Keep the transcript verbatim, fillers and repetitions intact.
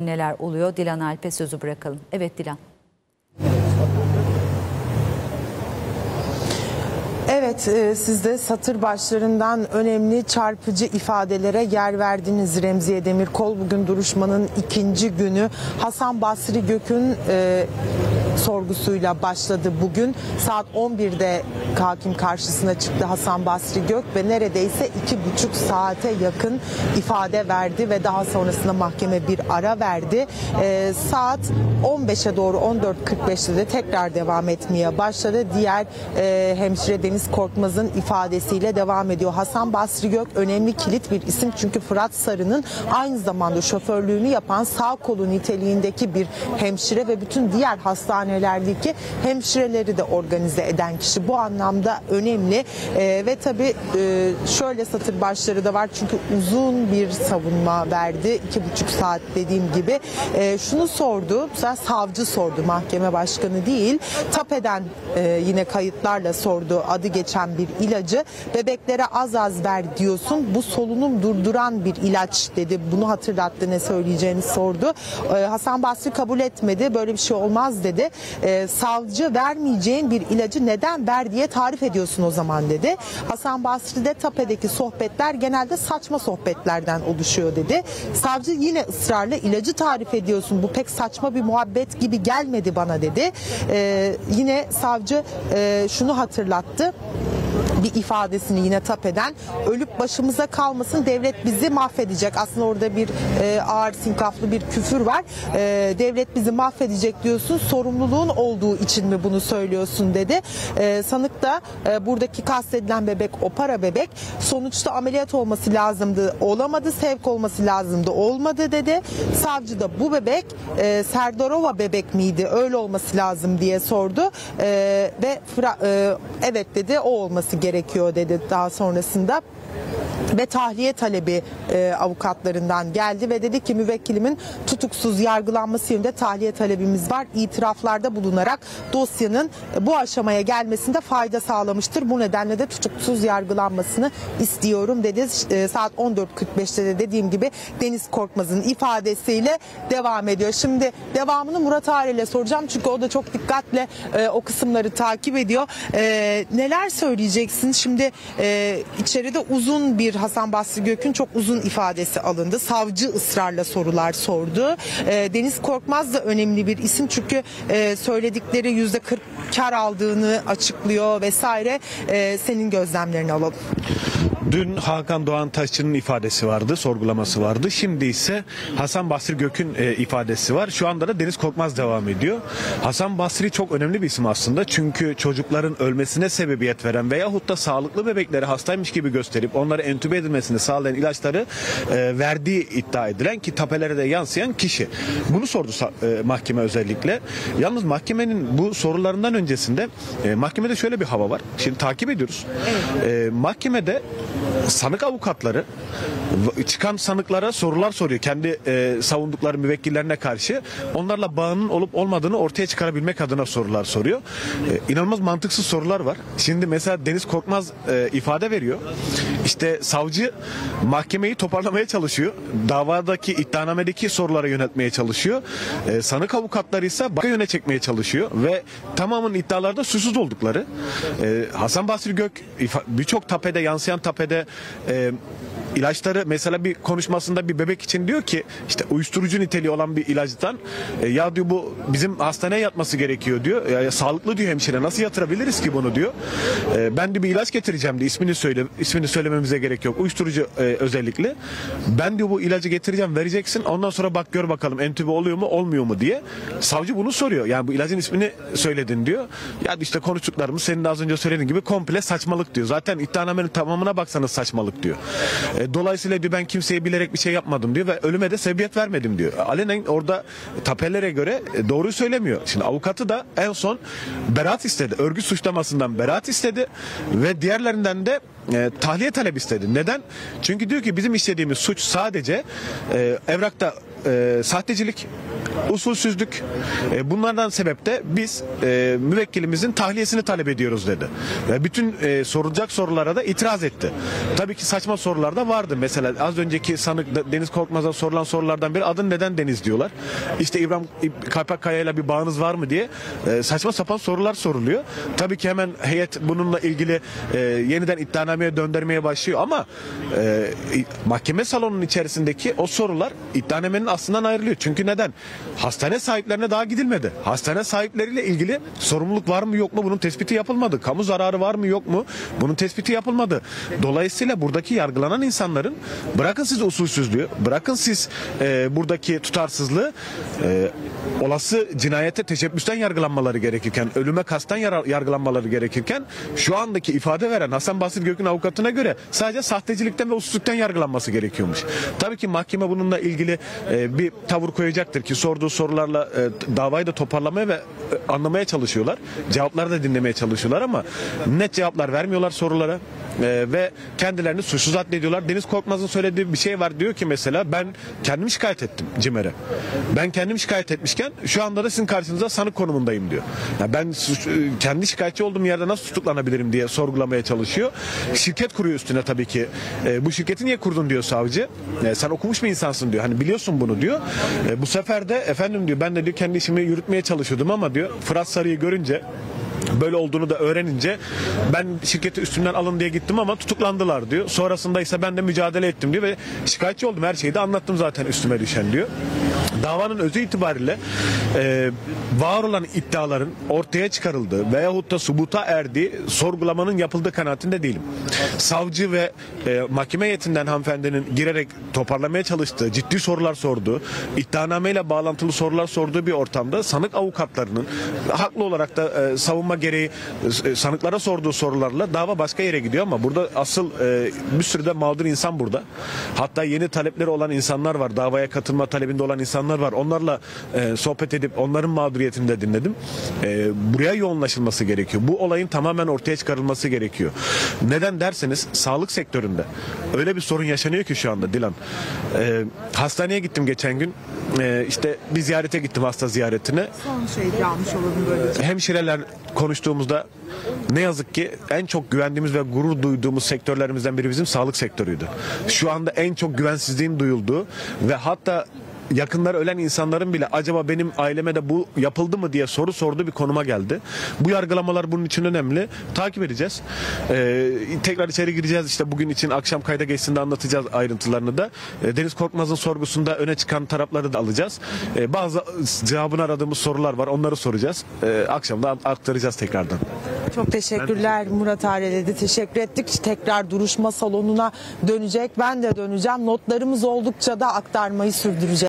Neler oluyor? Dilan Alp'e sözü bırakalım. Evet Dilan. Evet, e, siz de satır başlarından önemli çarpıcı ifadelere yer verdiniz Remziye Demirkol. Bugün duruşmanın ikinci günü Hasan Basri Gök'ün e, sorgusuyla başladı bugün. Saat on birde hakim karşısına çıktı Hasan Basri Gök ve neredeyse iki buçuk saate yakın ifade verdi ve daha sonrasında mahkeme bir ara verdi. E, saat on beşe doğru on dört kırk beşte de tekrar devam etmeye başladı. Diğer e, hemşire Deniz Korkmaz'ın ifadesiyle devam ediyor. Hasan Basri Gök önemli kilit bir isim çünkü Fırat Sarı'nın aynı zamanda şoförlüğünü yapan sağ kolu niteliğindeki bir hemşire ve bütün diğer hastanelerdeki hemşireleri de organize eden kişi. Bu anlamda önemli ee, ve tabii e, şöyle satır başları da var çünkü uzun bir savunma verdi. İki buçuk saat dediğim gibi. E, şunu sordu, mesela savcı sordu, mahkeme başkanı değil. Tape'den e, yine kayıtlarla sordu adı geçen bir ilacı. Bebeklere az az ver diyorsun. Bu solunum durduran bir ilaç dedi. Bunu hatırlattı, ne söyleyeceğini sordu. Ee, Hasan Basri kabul etmedi. Böyle bir şey olmaz dedi. Ee, savcı vermeyeceğin bir ilacı neden ver diye tarif ediyorsun o zaman dedi. Hasan Basri de Tape'deki sohbetler genelde saçma sohbetlerden oluşuyor dedi. Savcı yine ısrarla ilacı tarif ediyorsun. Bu pek saçma bir muhabbet gibi gelmedi bana dedi. Ee, yine savcı e, şunu hatırlattı. Bir ifadesini yine Tape'den, ölüp başımıza kalmasın, devlet bizi mahvedecek. Aslında orada bir e, ağır sinkaflı bir küfür var. E, devlet bizi mahvedecek diyorsun, sorumluluğun olduğu için mi bunu söylüyorsun dedi. E, sanık da e, buradaki kastedilen bebek o para bebek, sonuçta ameliyat olması lazımdı, olamadı, sevk olması lazımdı, olmadı dedi. Savcı da bu bebek e, Serdarova bebek miydi, öyle olması lazım diye sordu e, ve e, evet dedi, o olması gerekiyor dedi daha sonrasında. Ve tahliye talebi e, avukatlarından geldi ve dedi ki müvekkilimin tutuksuz yargılanması yönünde tahliye talebimiz var. İtiraflarda bulunarak dosyanın bu aşamaya gelmesinde fayda sağlamıştır. Bu nedenle de tutuksuz yargılanmasını istiyorum dedi. E, saat on dört kırk beşte de dediğim gibi Deniz Korkmaz'ın ifadesiyle devam ediyor. Şimdi devamını Murat Ağırel'e soracağım çünkü o da çok dikkatle e, o kısımları takip ediyor. E, neler söyleyeceksin? Şimdi e, içeride uzun bir Hasan Basri Gök'ün çok uzun ifadesi alındı. Savcı ısrarla sorular sordu. E, Deniz Korkmaz da önemli bir isim çünkü e, söyledikleri yüzde kırk kar aldığını açıklıyor vesaire. E, senin gözlemlerini alalım. Dün Hakan Doğan Taşçı'nın ifadesi vardı, sorgulaması vardı. Şimdi ise Hasan Basri Gök'ün e, ifadesi var. Şu anda da Deniz Korkmaz devam ediyor. Hasan Basri çok önemli bir isim aslında. Çünkü çocukların ölmesine sebebiyet veren veyahut da sağlıklı bebekleri hastaymış gibi gösterip onları entübe edilmesini sağlayan ilaçları e, verdiği iddia edilen ki tapelere de yansıyan kişi. Bunu sordu e, mahkeme özellikle. Yalnız mahkemenin bu sorularından öncesinde e, mahkemede şöyle bir hava var. Şimdi takip ediyoruz. E, mahkemede sanık avukatları çıkan sanıklara sorular soruyor. Kendi e, savundukları müvekkillerine karşı onlarla bağının olup olmadığını ortaya çıkarabilmek adına sorular soruyor. E, inanılmaz mantıksız sorular var. Şimdi mesela Deniz Korkmaz e, ifade veriyor. İşte savcı mahkemeyi toparlamaya çalışıyor. Davadaki iddianamedeki sorulara yöneltmeye çalışıyor. E, sanık avukatları ise başka yöne çekmeye çalışıyor ve tamamının iddialarda susuz oldukları. E, Hasan Basri Gök birçok tapede yansıyan tapede e, İlaçları mesela bir konuşmasında bir bebek için diyor ki işte uyuşturucu niteliği olan bir ilaçtan e, ya diyor bu bizim hastaneye yatması gerekiyor diyor. Ya, ya, sağlıklı diyor hemşire, nasıl yatırabiliriz ki bunu diyor. E, ben de bir ilaç getireceğim diyor. İsmini söyle, ismini söylememize gerek yok. Uyuşturucu e, özellikle. Ben diyor bu ilacı getireceğim, vereceksin. Ondan sonra bak gör bakalım entübe oluyor mu olmuyor mu diye. Savcı bunu soruyor. Yani bu ilacın ismini söyledin diyor. Ya işte konuştuklarımız senin az önce söylediğin gibi komple saçmalık diyor. Zaten iddianamenin tamamına baksanız saçmalık diyor. E, Dolayısıyla diyor ben kimseye bilerek bir şey yapmadım diyor ve ölüme de sebebiyet vermedim diyor. Ali Neng orada tapelere göre doğruyu söylemiyor. Şimdi avukatı da en son beraat istedi. Örgüt suçlamasından beraat istedi ve diğerlerinden de e, tahliye talep istedi. Neden? Çünkü diyor ki bizim işlediğimiz suç sadece e, evrakta e, sahtecilik, usulsüzlük. E, bunlardan sebep de biz e, müvekkilimizin tahliyesini talep ediyoruz dedi. Ve bütün e, sorulacak sorulara da itiraz etti. Tabii ki saçma sorular da vardı. Mesela az önceki sanık Deniz Korkmaz'a sorulan sorulardan biri, adın neden Deniz diyorlar. İşte İbrahim Kaypakkaya ile bir bağınız var mı diye e, saçma sapan sorular soruluyor. Tabii ki hemen heyet bununla ilgili e, yeniden iddianameye döndürmeye başlıyor ama e, mahkeme salonunun içerisindeki o sorular iddianamenin aslından ayrılıyor. Çünkü neden? Hastane sahiplerine daha gidilmedi. Hastane sahipleriyle ilgili sorumluluk var mı yok mu bunun tespiti yapılmadı. Kamu zararı var mı yok mu bunun tespiti yapılmadı. Dolayısıyla buradaki yargılanan insanların, bırakın siz usulsüzlüğü, bırakın siz e, buradaki tutarsızlığı, e, olası cinayete teşebbüsten yargılanmaları gerekirken, ölüme kastan yargılanmaları gerekirken şu andaki ifade veren Hasan Basri Gök'ün avukatına göre sadece sahtecilikten ve usulsüzlükten yargılanması gerekiyormuş. Tabii ki mahkeme bununla ilgili e, bir tavır koyacaktır ki sorduğu sorularla e, davayı da toparlamaya ve e, anlamaya çalışıyorlar. Cevapları da dinlemeye çalışıyorlar ama net cevaplar vermiyorlar sorulara e, ve kendilerini suçsuz zannediyorlar. Deniz Korkmaz'ın söylediği bir şey var. Diyor ki mesela ben kendimi şikayet ettim CİMER'e. Ben kendimi şikayet etmişken şu anda da sizin karşınıza sanık konumundayım diyor. Yani ben suç, kendi şikayetçi olduğum yerde nasıl tutuklanabilirim diye sorgulamaya çalışıyor. Şirket kuruyor üstüne tabii ki. E, bu şirketi niye kurdun diyor savcı. E, sen okumuş bir insansın diyor. Hani biliyorsun bunu diyor. E, bu sefer de efendim diyor ben de diyor kendi işimi yürütmeye çalışıyordum ama diyor Fırat Sarı'yı görünce, böyle olduğunu da öğrenince ben şirketi üstümden alın diye gittim ama tutuklandılar diyor. Sonrasında ise ben de mücadele ettim diyor ve şikayetçi oldum, her şeyi de anlattım zaten üstüme düşen diyor. Davanın özü itibariyle e, var olan iddiaların ortaya çıkarıldığı veyahut da subuta erdiği, sorgulamanın yapıldığı kanaatinde değilim. Savcı ve e, mahkeme heyetinden hanımefendinin girerek toparlamaya çalıştığı, ciddi sorular sorduğu, iddianameyle bağlantılı sorular sorduğu bir ortamda sanık avukatlarının haklı olarak da e, savunma gereği e, sanıklara sorduğu sorularla dava başka yere gidiyor ama burada asıl e, bir sürü de mağdur insan burada. Hatta yeni talepleri olan insanlar var. Davaya katılma talebinde olan insanlar var. Onlarla e, sohbet edip onların mağduriyetini de dinledim. E, buraya yoğunlaşılması gerekiyor. Bu olayın tamamen ortaya çıkarılması gerekiyor. Neden derseniz sağlık sektöründe öyle bir sorun yaşanıyor ki şu anda Dilan. E, hastaneye gittim geçen gün. E, işte bir ziyarete gittim, hasta ziyaretine. Son şey yanlış olalım böylece. Hemşireler konuştuğumuzda ne yazık ki en çok güvendiğimiz ve gurur duyduğumuz sektörlerimizden biri bizim sağlık sektörüydü. Şu anda en çok güvensizliğin duyulduğu ve hatta yakınları ölen insanların bile acaba benim aileme de bu yapıldı mı diye soru sorduğu bir konuma geldi. Bu yargılamalar bunun için önemli. Takip edeceğiz. Ee, tekrar içeri gireceğiz. İşte bugün için akşam kayda geçtiğinde anlatacağız ayrıntılarını da. Ee, Deniz Korkmaz'ın sorgusunda öne çıkan tarafları da alacağız. Ee, bazı cevabını aradığımız sorular var. Onları soracağız. Ee, akşam da aktaracağız tekrardan. Çok teşekkürler Murat Ağırel'e de teşekkür ettik. Tekrar duruşma salonuna dönecek. Ben de döneceğim. Notlarımız oldukça da aktarmayı sürdüreceğiz.